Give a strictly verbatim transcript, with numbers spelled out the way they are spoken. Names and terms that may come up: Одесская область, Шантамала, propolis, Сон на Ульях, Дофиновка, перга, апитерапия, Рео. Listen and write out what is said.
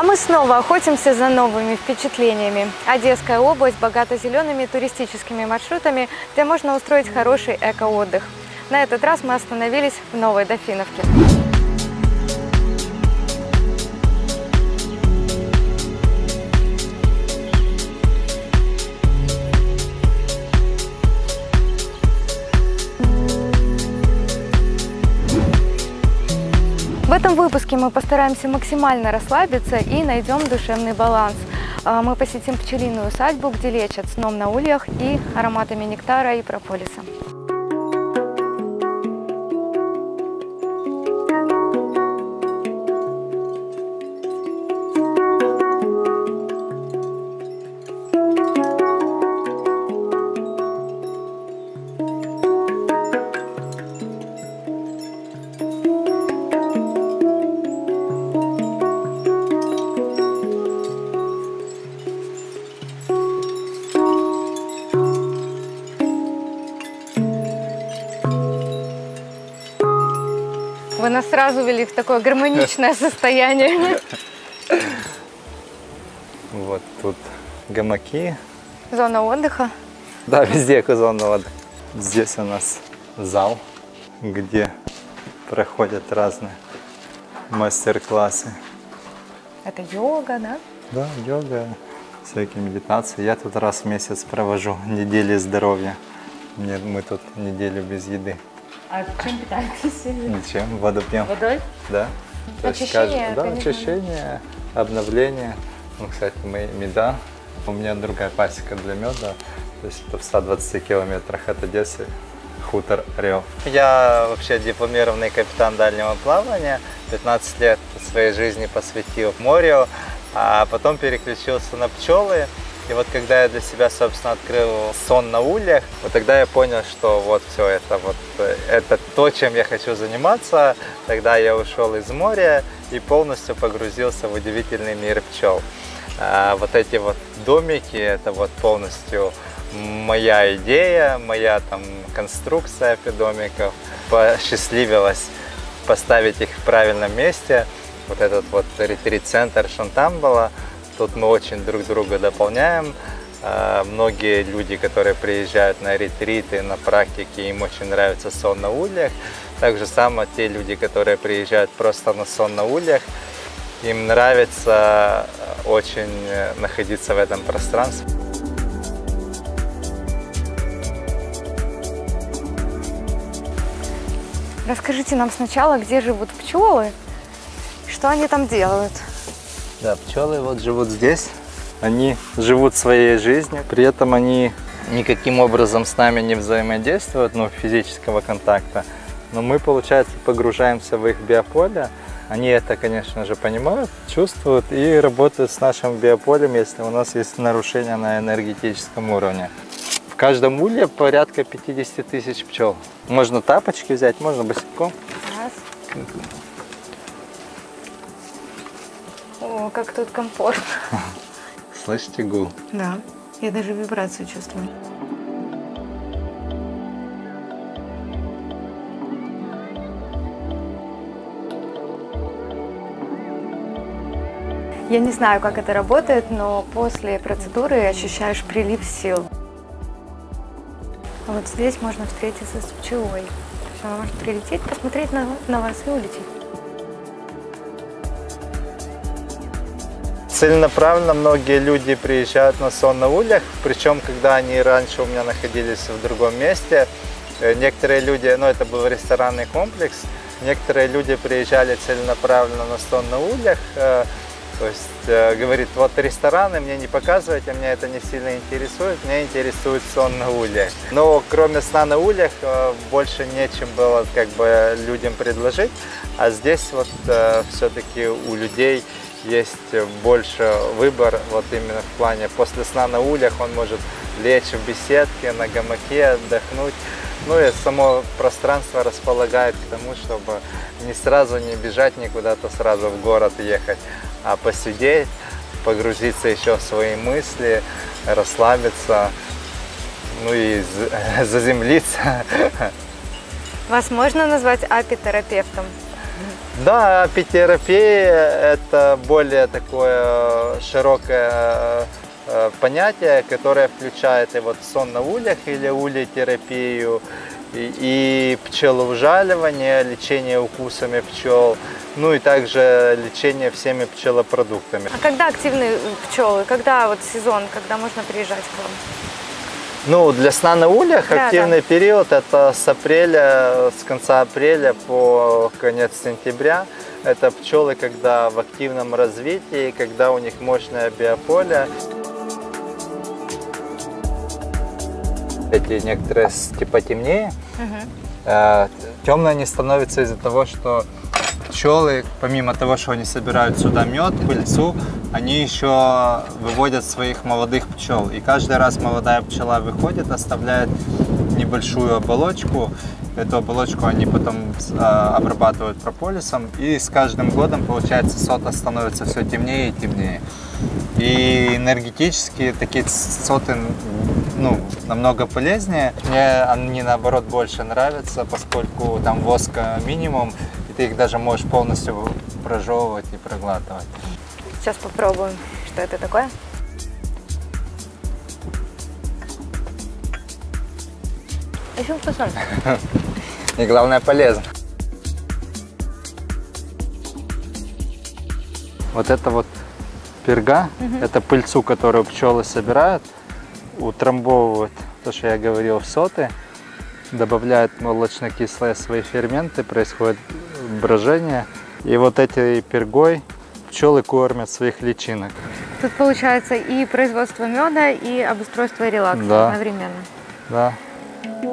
А мы снова охотимся за новыми впечатлениями. Одесская область богата зелеными туристическими маршрутами, где можно устроить хороший эко-отдых. На этот раз мы остановились в Новой Дофиновке. В этом выпуске мы постараемся максимально расслабиться и найдем душевный баланс. Мы посетим пчелиную усадьбу, где лечат сном на ульях и ароматами нектара и прополиса. Вы нас сразу ввели в такое гармоничное состояние. Вот тут гамаки. Зона отдыха. Да, везде зона отдыха. Здесь у нас зал, где проходят разные мастер-классы. Это йога, да? Да, йога, всякие медитации. Я тут раз в месяц провожу недели здоровья. Мы тут неделю без еды. А чем питаетесь? Ничем, воду пьем. Водой? Да. Очищение? Да, очищение, обновление. Ну, кстати, мы меда. У меня другая пасека для меда. То есть это в ста двадцати километрах от Одессы, хутор Рео. Я вообще дипломированный капитан дальнего плавания. пятнадцать лет своей жизни посвятил морю, а потом переключился на пчелы. И вот когда я для себя, собственно, открыл сон на ульях, вот тогда я понял, что вот все это, вот это то, чем я хочу заниматься. Тогда я ушел из моря и полностью погрузился в удивительный мир пчел. А вот эти вот домики, это вот полностью моя идея, моя там конструкция домиков. Посчастливилось поставить их в правильном месте. Вот этот вот ретрит-центр Шантамала. Тут мы очень друг друга дополняем. Многие люди, которые приезжают на ретриты, на практики, им очень нравится сон на ульях. Так же само те люди, которые приезжают просто на сон на ульях, им нравится очень находиться в этом пространстве. Расскажите нам сначала, где живут пчелы, что они там делают. Да, пчелы вот живут здесь, они живут своей жизнью, при этом они никаким образом с нами не взаимодействуют, ну, физического контакта, но мы, получается, погружаемся в их биополе, они это, конечно же, понимают, чувствуют и работают с нашим биополем, если у нас есть нарушения на энергетическом уровне. В каждом улье порядка пятидесяти тысяч пчел. Можно тапочки взять, можно босиком. О, как тут комфортно. Слышите гул? Да, я даже вибрацию чувствую. Я не знаю, как это работает, но после процедуры ощущаешь прилив сил. А вот здесь можно встретиться с пчелой. Она может прилететь, посмотреть на, на вас и улететь. Целенаправленно многие люди приезжают на сон на ульях, причем когда они раньше у меня находились в другом месте, некоторые люди, ну это был ресторанный комплекс, некоторые люди приезжали целенаправленно на сон на ульях, э, то есть э, говорит, вот рестораны мне не показывайте, меня это не сильно интересует, меня интересует сон на ульях. Но кроме сна на ульях э, больше нечем было как бы людям предложить, а здесь вот э, все-таки у людей есть больше выбор, вот именно в плане после сна на ульях он может лечь в беседке, на гамаке, отдохнуть. Ну и само пространство располагает к тому, чтобы не сразу не бежать, не куда-то сразу в город ехать, а посидеть, погрузиться еще в свои мысли, расслабиться, ну и заземлиться. Вас можно назвать апитерапевтом? Да, апитерапия — это более такое широкое понятие, которое включает и вот сон на ульях или ульетерапию, и, и пчеловжаливание, лечение укусами пчел, ну и также лечение всеми пчелопродуктами. А когда активны пчелы? Когда вот сезон, когда можно приезжать к вам? Ну, для сна на ульях да, активный да. период — это с апреля, с конца апреля по конец сентября. Это пчелы, когда в активном развитии, когда у них мощное биополе. Эти некоторые типа темнее. Угу. Темные они становятся из-за того, что пчелы, помимо того, что они собирают сюда мед, пыльцу, они еще выводят своих молодых пчел. И каждый раз молодая пчела выходит, оставляет небольшую оболочку. Эту оболочку они потом обрабатывают прополисом. И с каждым годом, получается, сота становится все темнее и темнее. И энергетически такие соты, ну, намного полезнее. Мне они, наоборот, больше нравятся, поскольку там воска минимум. Ты их даже можешь полностью прожевывать и проглатывать. Сейчас попробуем, что это такое. Очень вкусно. И главное, полезно. Вот это вот перга, угу. это пыльцу, которую пчелы собирают, утрамбовывают, то, что я говорил, в соты, добавляют молочнокислые свои ферменты, происходит брожение. И вот этой пергой пчелы кормят своих личинок. Тут получается и производство меда, и обустройство релакса да. одновременно. Да.